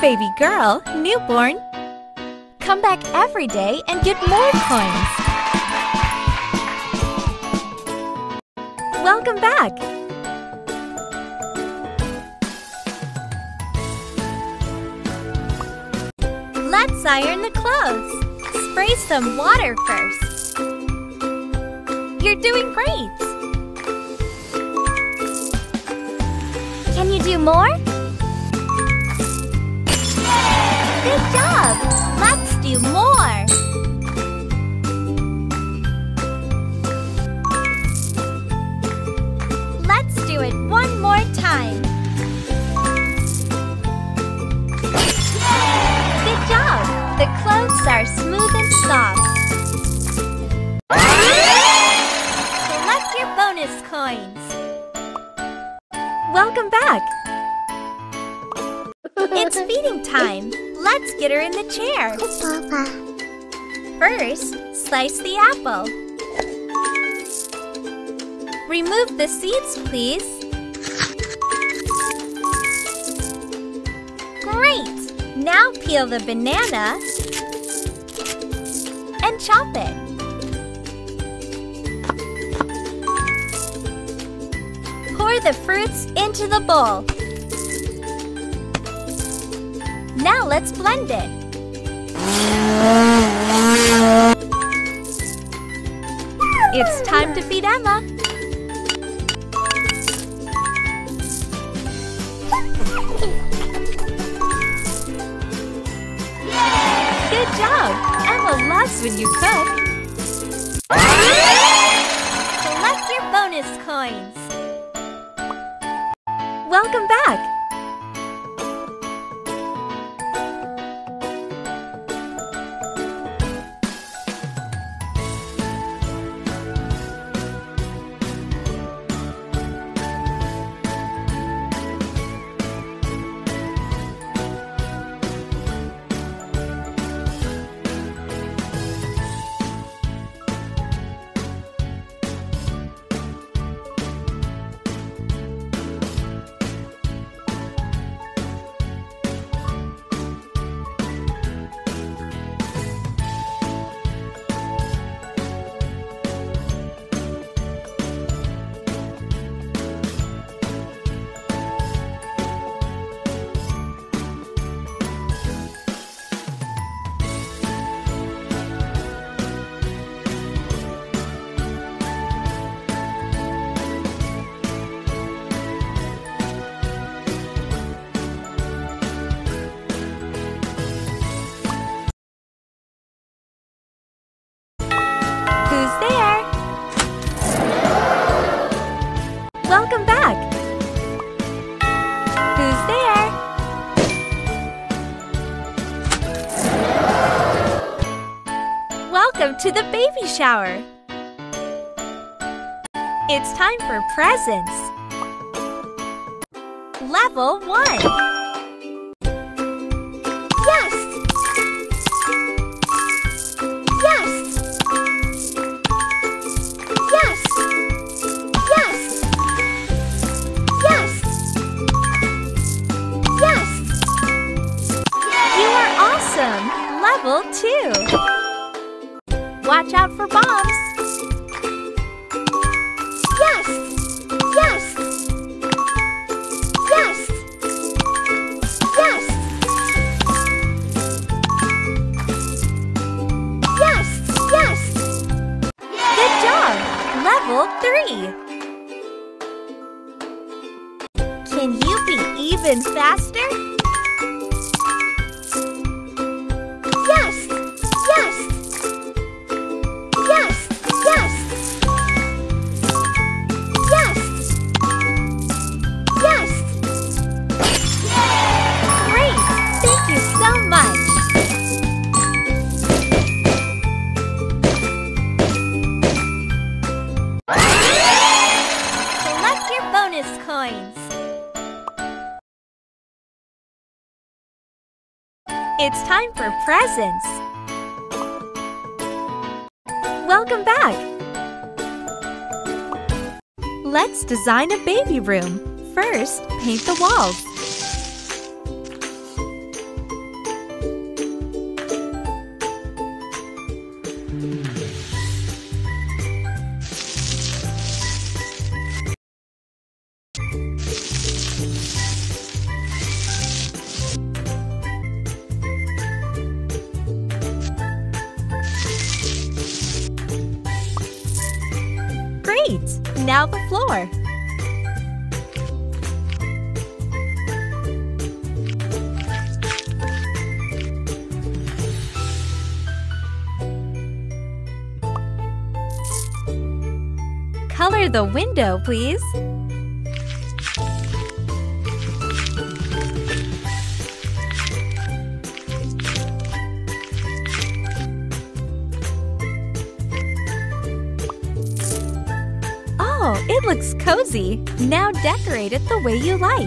baby girl, newborn. Come back every day and get more coins. Welcome back. Let's iron the clothes. Spray some water first. You're doing great. Can you do more? Good job! Let's do more! Let's do it one more time! Good job! The clothes are smooth and soft. Collect your bonus coins! Welcome back! It's feeding time! Let's get her in the chair! Papa. First, slice the apple. Remove the seeds, please. Great! Now peel the banana and chop it. Pour the fruits into the bowl. Now let's blend it. It's time to feed Emma. Good job! Emma loves when you cook. Collect your bonus coins. Welcome back! Welcome back! Who's there? Welcome to the baby shower! It's time for presents! Level 1! Yes! Yes! Yes! Level 2. Watch out for bombs. Yes! Yes! Yes! Yes! Yes! Yes! Good job! Level 3. Can you be even faster? It's time for presents. Welcome back. Let's design a baby room. First, paint the walls. Now the floor. Color the window, please. Oh, it looks cozy. Now decorate it the way you like.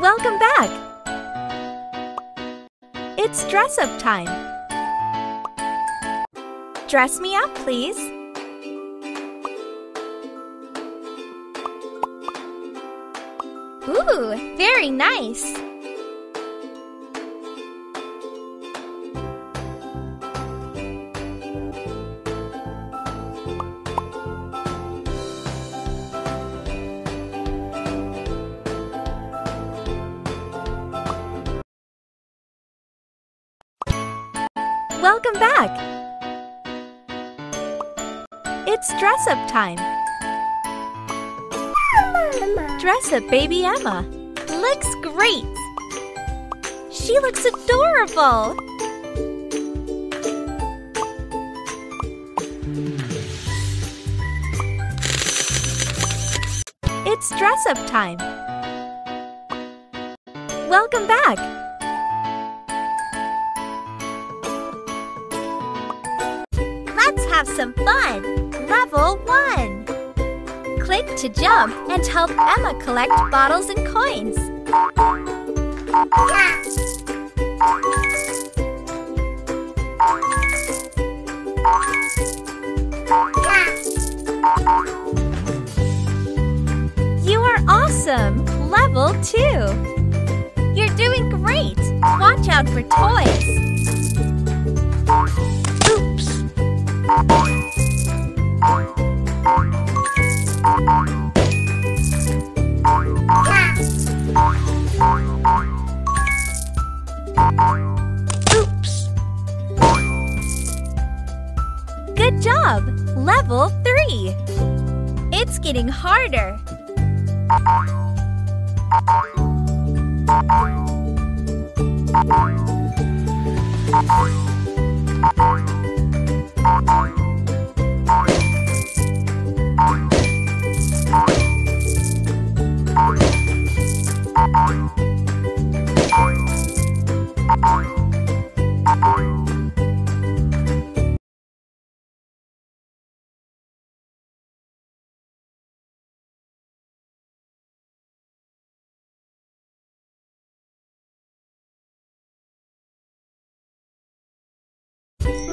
Welcome back! It's dress-up time! Dress me up, please! Ooh, very nice! Welcome back! It's dress-up time! Dress up baby Emma! Looks great! She looks adorable! It's dress-up time! Welcome back! Have some fun! Level 1! Click to jump and help Emma collect bottles and coins. You are awesome! Level 2! You're doing great! Watch out for toys! Oops! Good job! Level 3! It's getting harder!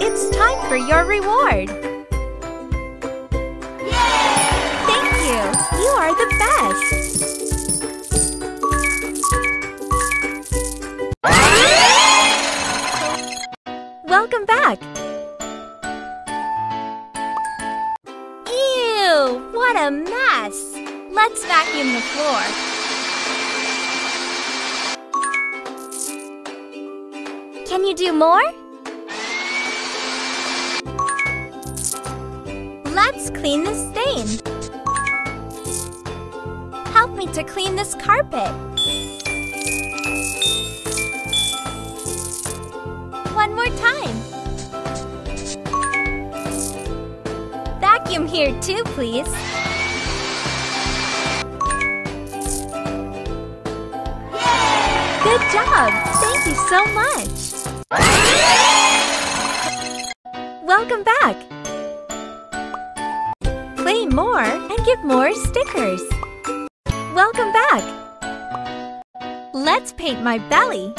It's time for your reward! Yay! Thank you! You are the best! Welcome back! Ew! What a mess! Let's vacuum the floor. Can you do more? Let's clean this stain. Help me to clean this carpet. One more time. vacuum here too, please. Yay! Good job! Thank you so much! Welcome back! Play more and get more stickers! Welcome back! Let's paint my belly!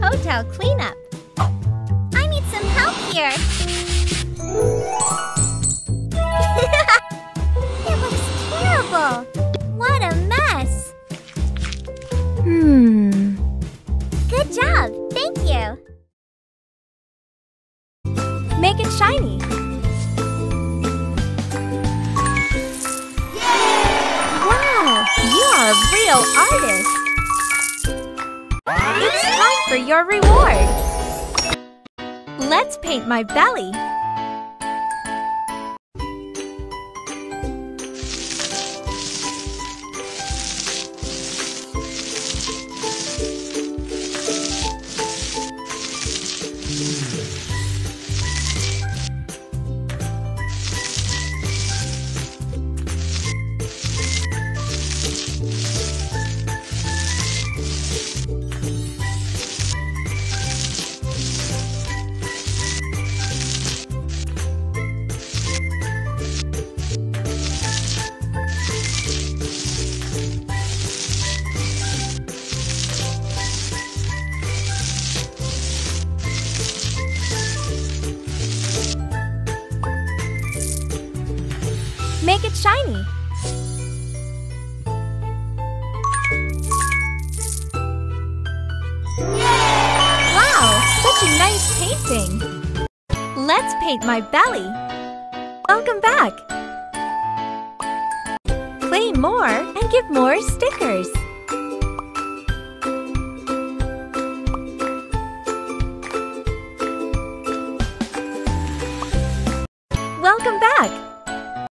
Hotel cleanup. I need some help here. It looks terrible. What a mess. Good job. Thank you. Make it shiny. Yay! Wow, you are a real artist. It's time for your reward! Let's paint my belly! Make it shiny. Yay! Wow, such a nice painting. Let's paint my belly. Welcome back. Play more and get more stickers.